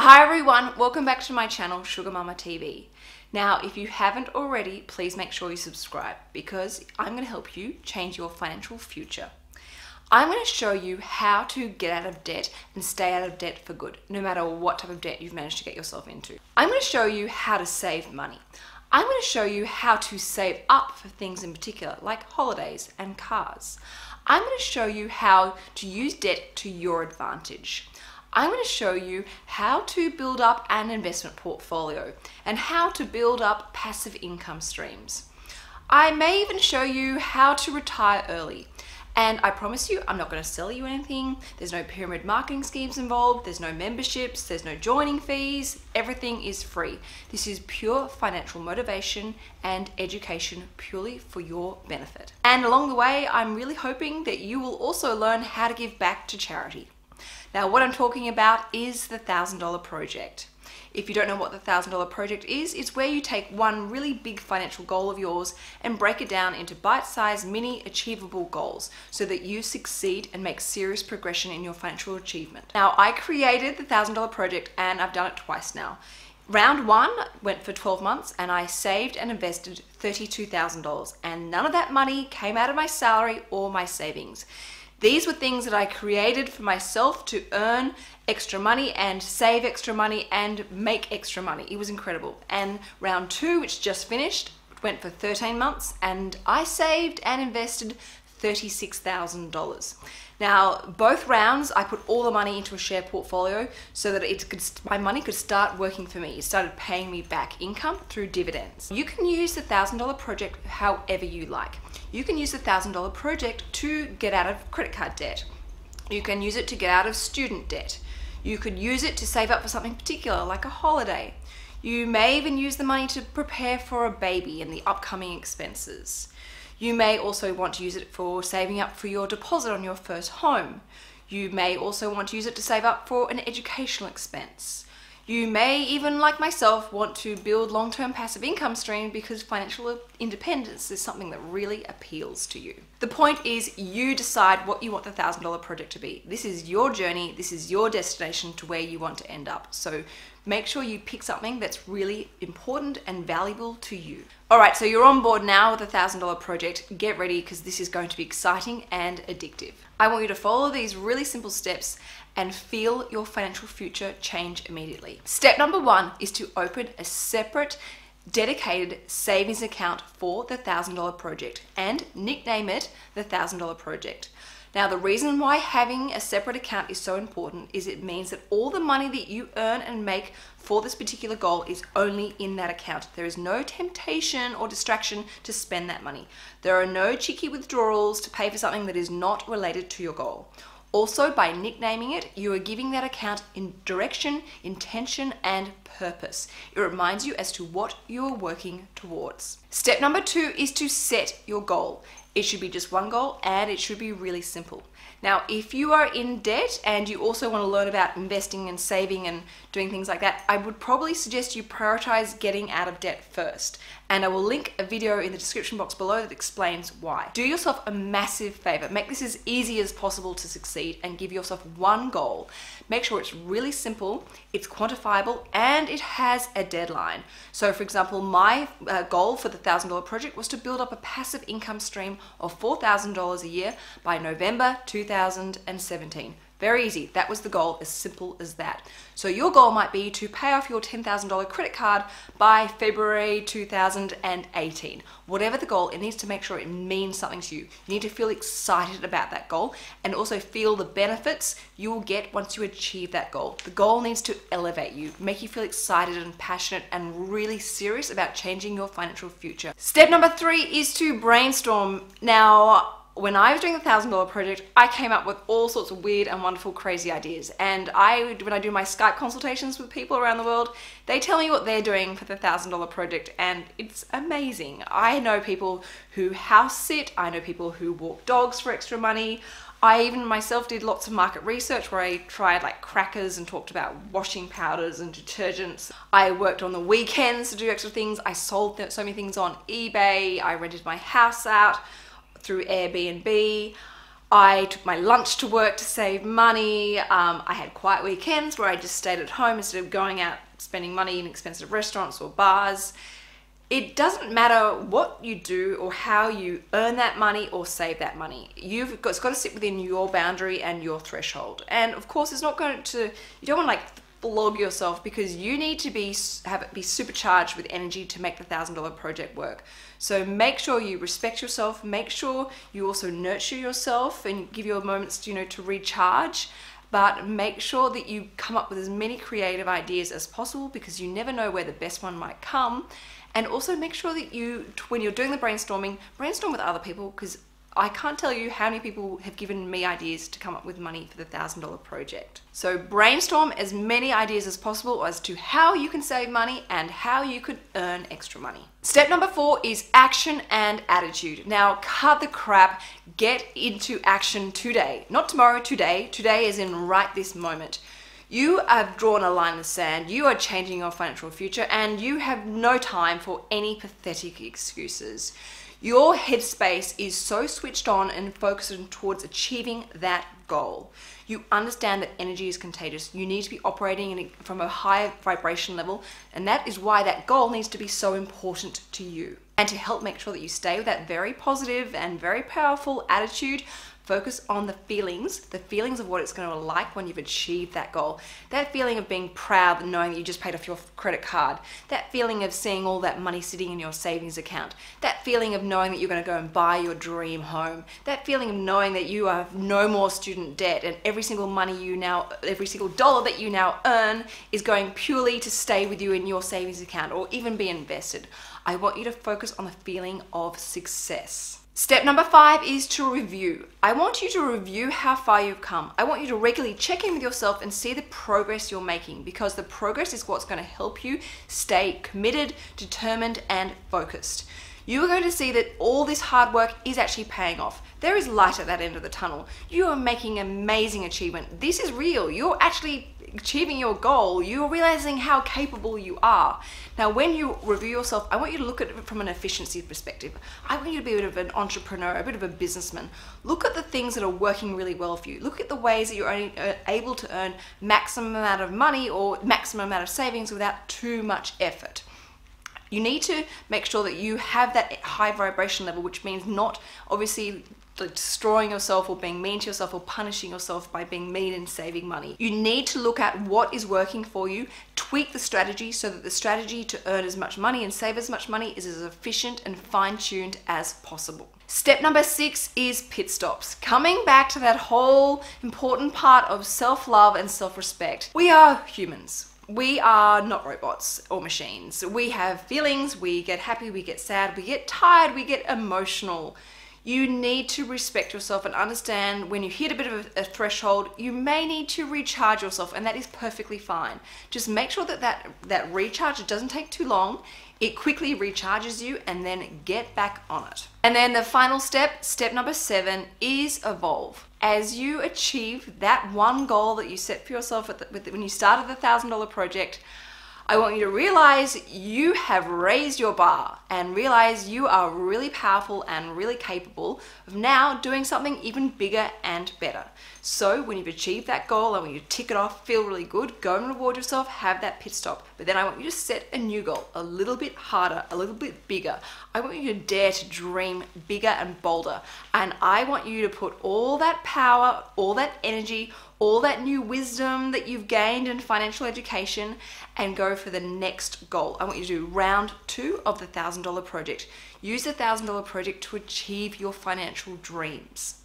Hi everyone, welcome back to my channel SugarMamma.TV. Now if you haven't already, please make sure you subscribe because I'm going to help you change your financial future. I'm going to show you how to get out of debt and stay out of debt for good, no matter what type of debt you've managed to get yourself into. I'm going to show you how to save money. I'm going to show you how to save up for things in particular, like holidays and cars. I'm going to show you how to use debt to your advantage. I'm going to show you how to build up an investment portfolio and how to build up passive income streams. I may even show you how to retire early. And I promise you, I'm not going to sell you anything. There's no pyramid marketing schemes involved. There's no memberships. There's no joining fees. Everything is free. This is pure financial motivation and education purely for your benefit. And along the way, I'm really hoping that you will also learn how to give back to charity. Now, what I'm talking about is the $1,000 Project. If you don't know what the $1,000 Project is, it's where you take one really big financial goal of yours and break it down into bite-sized, mini, achievable goals so that you succeed and make serious progression in your financial achievement. Now, I created the $1,000 Project and I've done it twice now. Round one went for 12 months and I saved and invested $32,000, and none of that money came out of my salary or my savings. These were things that I created for myself to earn extra money and save extra money and make extra money. It was incredible. And round two, which just finished, went for 13 months and I saved and invested $36,000. Now, both rounds, I put all the money into a share portfolio so that my money could start working for me. It started paying me back income through dividends. You can use the $1,000 Project however you like. You can use the $1,000 Project to get out of credit card debt. You can use it to get out of student debt. You could use it to save up for something particular, like a holiday. You may even use the money to prepare for a baby and the upcoming expenses. You may also want to use it for saving up for your deposit on your first home. You may also want to use it to save up for an educational expense. You may even, like myself, want to build long-term passive income stream because financial independence is something that really appeals to you. The point is you decide what you want the $1,000 Project to be. This is your journey, this is your destination to where you want to end up. So make sure you pick something that's really important and valuable to you. All right, so you're on board now with the $1,000 Project. Get ready because this is going to be exciting and addictive. I want you to follow these really simple steps and feel your financial future change immediately. Step number one is to open a separate, dedicated savings account for the $1,000 Project and nickname it the $1,000 Project. Now, the reason why having a separate account is so important is it means that all the money that you earn and make for this particular goal is only in that account. There is no temptation or distraction to spend that money. There are no cheeky withdrawals to pay for something that is not related to your goal. Also, by nicknaming it, you are giving that account in direction, intention, and purpose. It reminds you as to what you are working towards. Step number two is to set your goal. It should be just one goal and it should be really simple. Now, if you are in debt and you also want to learn about investing and saving and doing things like that, I would probably suggest you prioritize getting out of debt first. And I will link a video in the description box below that explains why. Do yourself a massive favor. Make this as easy as possible to succeed and give yourself one goal. Make sure it's really simple, it's quantifiable, and it has a deadline. So for example, my goal for the $1,000 Project was to build up a passive income stream of $4,000 a year by November 2017. Very easy. That was the goal, as simple as that. So your goal might be to pay off your $10,000 credit card by February 2018. Whatever the goal, it needs to make sure it means something to you. You need to feel excited about that goal and also feel the benefits you will get once you achieve that goal. The goal needs to elevate you, make you feel excited and passionate and really serious about changing your financial future. Step number three is to brainstorm. Now, when I was doing the $1,000 Project, I came up with all sorts of weird and wonderful crazy ideas. And when I do my Skype consultations with people around the world, they tell me what they're doing for the $1,000 Project and it's amazing. I know people who house sit, I know people who walk dogs for extra money. I even myself did lots of market research where I tried like crackers and talked about washing powders and detergents. I worked on the weekends to do extra things. I sold so many things on eBay. I rented my house out through Airbnb. I took my lunch to work to save money. I had quiet weekends where I just stayed at home instead of going out spending money in expensive restaurants or bars. It doesn't matter what you do or how you earn that money or save that money. It's got to sit within your boundary and your threshold. And of course, it's not going to, you don't want to like flog yourself, because you need to be supercharged with energy to make the $1,000 project work. So make sure you respect yourself. Make sure you also nurture yourself and give your moments, you know, to recharge. But make sure that you come up with as many creative ideas as possible, because you never know where the best one might come. And also make sure that you, when you're doing the brainstorming, brainstorm with other people, because I can't tell you how many people have given me ideas to come up with money for the $1,000 project. So brainstorm as many ideas as possible as to how you can save money and how you could earn extra money. Step number 4 is action and attitude. Now cut the crap, get into action today. Not tomorrow, today. Today is in right this moment. You have drawn a line in the sand, you are changing your financial future, and you have no time for any pathetic excuses. Your headspace is so switched on and focused towards achieving that goal. You understand that energy is contagious. You need to be operating from a higher vibration level, and that is why that goal needs to be so important to you. And to help make sure that you stay with that very positive and very powerful attitude, focus on the feelings of what it's going to be like when you've achieved that goal. That feeling of being proud and knowing that you just paid off your credit card. That feeling of seeing all that money sitting in your savings account. That feeling of knowing that you're going to go and buy your dream home. That feeling of knowing that you have no more student debt, and every single dollar that you now earn is going purely to stay with you in your savings account or even be invested. I want you to focus on the feeling of success. Step number 5 is to review. I want you to review how far you've come. I want you to regularly check in with yourself and see the progress you're making, because the progress is what's going to help you stay committed, determined, and focused. You are going to see that all this hard work is actually paying off. There is light at that end of the tunnel. You are making amazing achievement. This is real. You're actually achieving your goal. You're realizing how capable you are. Now, when you review yourself, I want you to look at it from an efficiency perspective. I want you to be a bit of an entrepreneur, a bit of a businessman. Look at the things that are working really well for you. Look at the ways that you're only able to earn maximum amount of money or maximum amount of savings without too much effort. You need to make sure that you have that high vibration level, which means not obviously destroying yourself or being mean to yourself or punishing yourself by being mean and saving money. You need to look at what is working for you, tweak the strategy so that the strategy to earn as much money and save as much money is as efficient and fine-tuned as possible. Step number 6 is pit stops. Coming back to that whole important part of self-love and self-respect. We are humans. We are not robots or machines. We have feelings, we get happy, we get sad, we get tired, we get emotional. You need to respect yourself and understand when you hit a bit of a threshold, you may need to recharge yourself, and that is perfectly fine. Just make sure that that recharge doesn't take too long. It quickly recharges you, and then get back on it. And then the final step, step number 7, is evolve. As you achieve that one goal that you set for yourself when you started the $1,000 project, I want you to realize you have raised your bar and realize you are really powerful and really capable of now doing something even bigger and better. So when you've achieved that goal and when you tick it off, feel really good, go and reward yourself, have that pit stop. But then I want you to set a new goal, a little bit harder, a little bit bigger. I want you to dare to dream bigger and bolder. And I want you to put all that power, all that energy, all that new wisdom that you've gained in financial education and go for the next goal. I want you to do round 2 of the $1,000 project. Use the $1,000 project to achieve your financial dreams.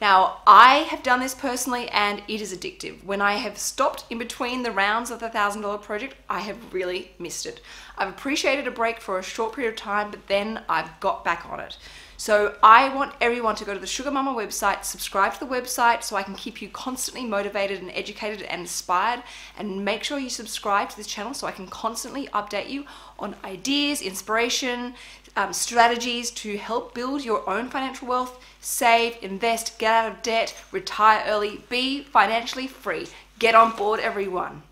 Now, I have done this personally, and it is addictive. When I have stopped in between the rounds of the $1,000 project, I have really missed it. I've appreciated a break for a short period of time, but then I've got back on it. So I want everyone to go to the Sugar Mama website, subscribe to the website so I can keep you constantly motivated and educated and inspired, and make sure you subscribe to this channel so I can constantly update you on ideas, inspiration, strategies to help build your own financial wealth, save, invest, get out of debt, retire early, be financially free. Get on board, everyone.